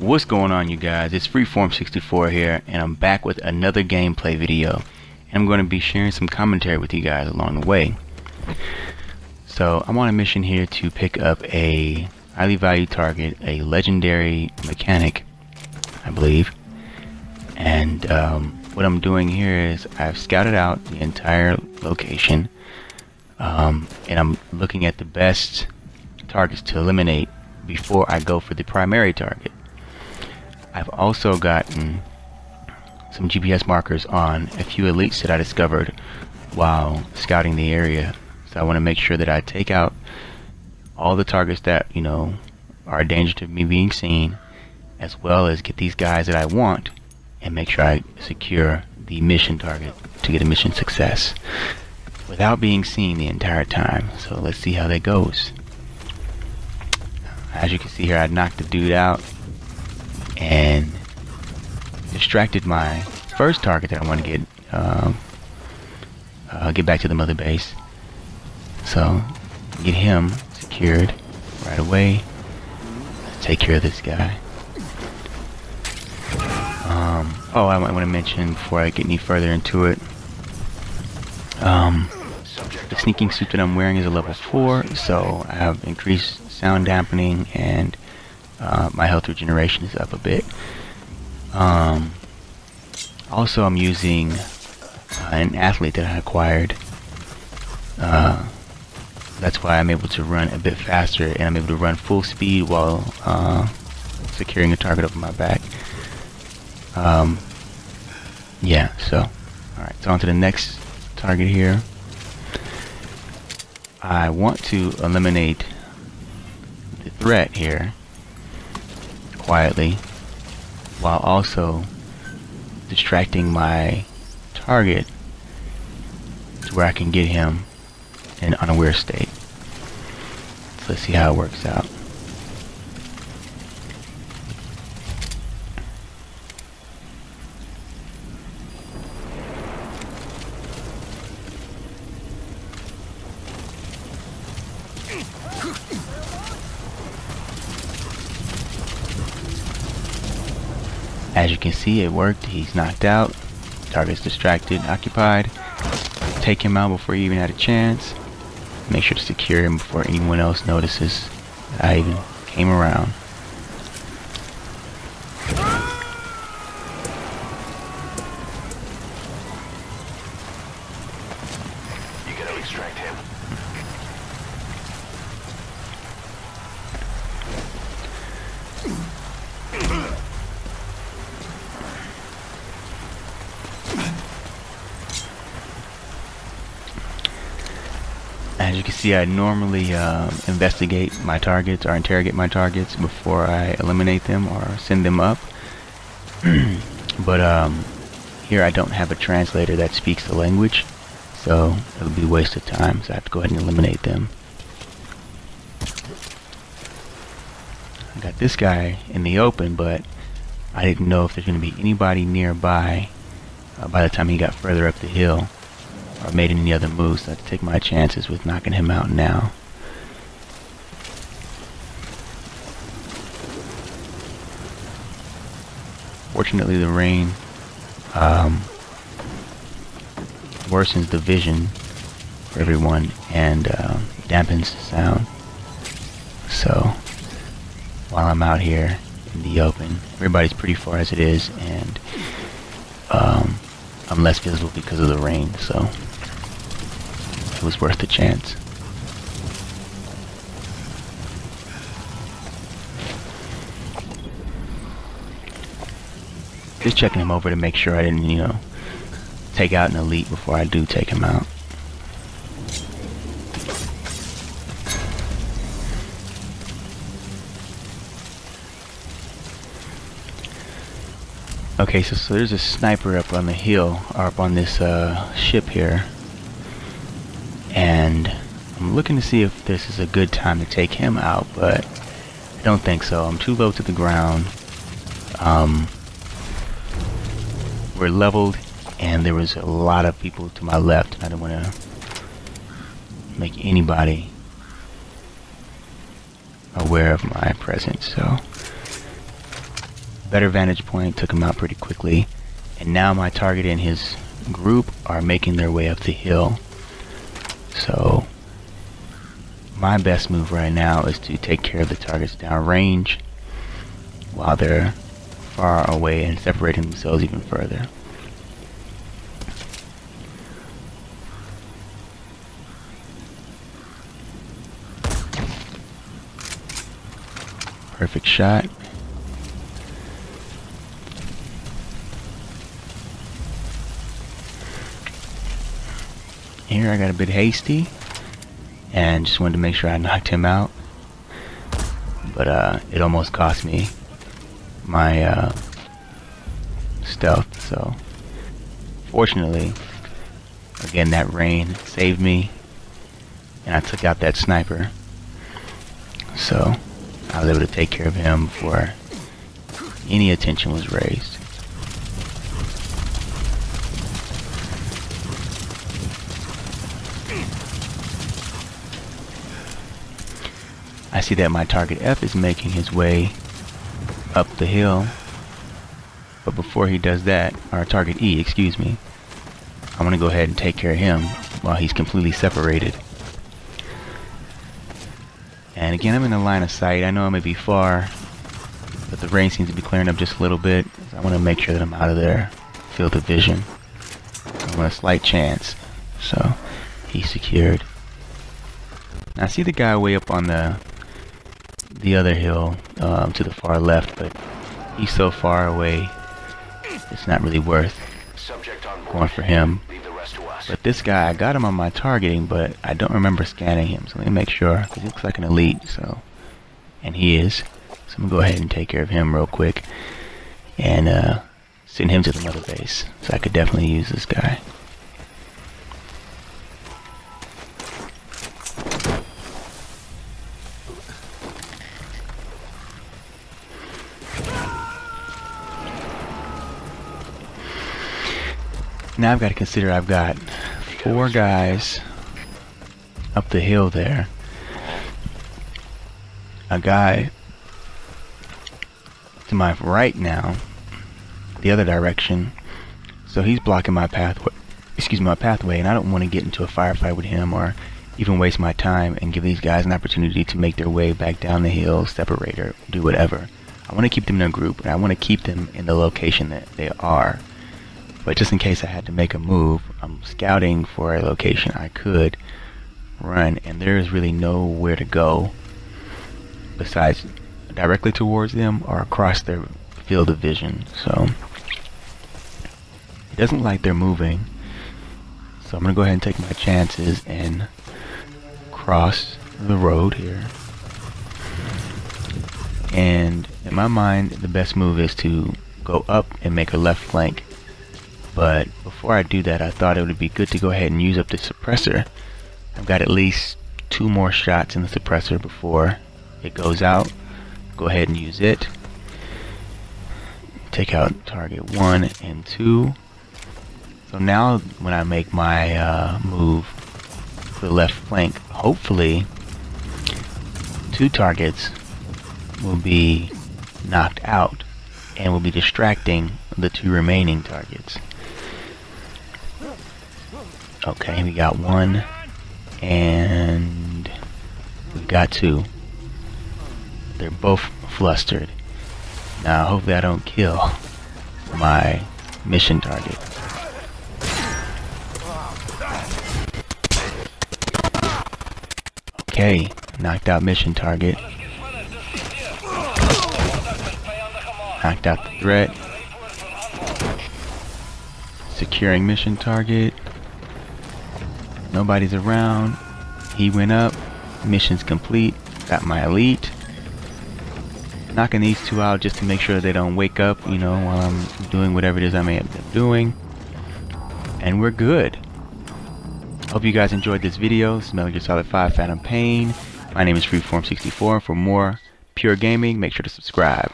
What's going on, you guys? It's Freeform64 here, and I'm back with another gameplay video, and I'm going to be sharing some commentary with you guys along the way. So I'm on a mission here to pick up a highly valued target, a legendary mechanic, I believe. And what I'm doing here is I've scouted out the entire location, and I'm looking at the best targets to eliminate before I go for the primary target. I've also gotten some GPS markers on a few elites that I discovered while scouting the area. So I want to make sure that I take out all the targets that, you know, are a danger to me being seen, as well as get these guys that I want and make sure I secure the mission target to get a mission success without being seen the entire time. So let's see how that goes. As you can see here, I knocked the dude out and distracted my first target that I want to get back to the mother base. So get him secured right away. Let's take care of this guy. Oh, I want to mention before I get any further into it, the sneaking suit that I'm wearing is a level 4, so I have increased sound dampening and my health regeneration is up a bit. Also, I'm using an athlete that I acquired. That's why I'm able to run a bit faster, and I'm able to run full speed while securing a target over my back. Yeah, so alright, so on to the next target here. I want to eliminate the threat here quietly, while also distracting my target to where I can get him in an unaware state. So let's see how it works out. As you can see, it worked. He's knocked out, target's distracted, occupied. Take him out before you even had a chance. Make sure to secure him before anyone else notices that I even came around. You gotta extract him. As you can see, I normally investigate my targets or interrogate my targets before I eliminate them or send them up. But here I don't have a translator that speaks the language, so it'll be a waste of time, so I have to go ahead and eliminate them. I got this guy in the open, but I didn't know if there's going to be anybody nearby by the time he got further up the hill or made any other moves, so I have to take my chances with knocking him out now. Fortunately, the rain worsens the vision for everyone and dampens the sound. So while I'm out here in the open, everybody's pretty far as it is, and I'm less visible because of the rain, so it was worth the chance. Just checking him over to make sure I didn't, you know, take out an elite before I do take him out. Okay, so there's a sniper up on the hill, or up on this ship here, and I'm looking to see if this is a good time to take him out, but I don't think so. I'm too low to the ground. We're leveled, and there was a lot of people to my left, and I don't want to make anybody aware of my presence, so better vantage point, took him out pretty quickly, and now my target and his group are making their way up the hill. So my best move right now is to take care of the targets downrange while they're far away and separating themselves even further. Perfect shot. Here I got a bit hasty and just wanted to make sure I knocked him out, but it almost cost me my stealth. So fortunately, again, that rain saved me and I took out that sniper, so I was able to take care of him before any attention was raised. I see that my target F is making his way up the hill, but before he does that, or target E, excuse me, I'm going to go ahead and take care of him while he's completely separated. And again, I'm in the line of sight. I know I may be far, but the rain seems to be clearing up just a little bit, so I want to make sure that I'm out of their field of vision. I want a slight chance, so he's secured. Now, I see the guy way up on the other hill to the far left, but he's so far away it's not really worth going for him. But this guy, I got him on my targeting, but I don't remember scanning him, so let me make sure. He looks like an elite, so, and he is, so I'm gonna go ahead and take care of him real quick and send him to the mother base, so I could definitely use this guy. Now I've got to consider I've got 4 guys up the hill there. A guy to my right now, the other direction, so he's blocking my pathway. Excuse me, my pathway, and I don't want to get into a firefight with him or even waste my time and give these guys an opportunity to make their way back down the hill, separate or do whatever. I want to keep them in a group, and I want to keep them in the location that they are. But just in case I had to make a move, I'm scouting for a location I could run, and there is really nowhere to go besides directly towards them or across their field of vision. So it doesn't like they're moving, so I'm gonna go ahead and take my chances and cross the road here. And in my mind, the best move is to go up and make a left flank. But before I do that, I thought it would be good to go ahead and use up the suppressor. I've got at least 2 more shots in the suppressor before it goes out. Go ahead and use it. Take out target 1 and 2. So now when I make my move to the left flank, hopefully 2 targets will be knocked out and will be distracting the 2 remaining targets. Okay, we got 1 and we got 2. They're both flustered. Now hopefully I don't kill my mission target. Okay, knocked out mission target. Knocked out the threat. Securing mission target. Nobody's around. He went up. Mission's complete. Got my elite. Knocking these 2 out just to make sure they don't wake up, you know, while I'm doing whatever it is I may end up doing. And we're good. Hope you guys enjoyed this video. This is Metal Gear Solid V: Phantom Pain. My name is Freeform64. For more pure gaming, make sure to subscribe.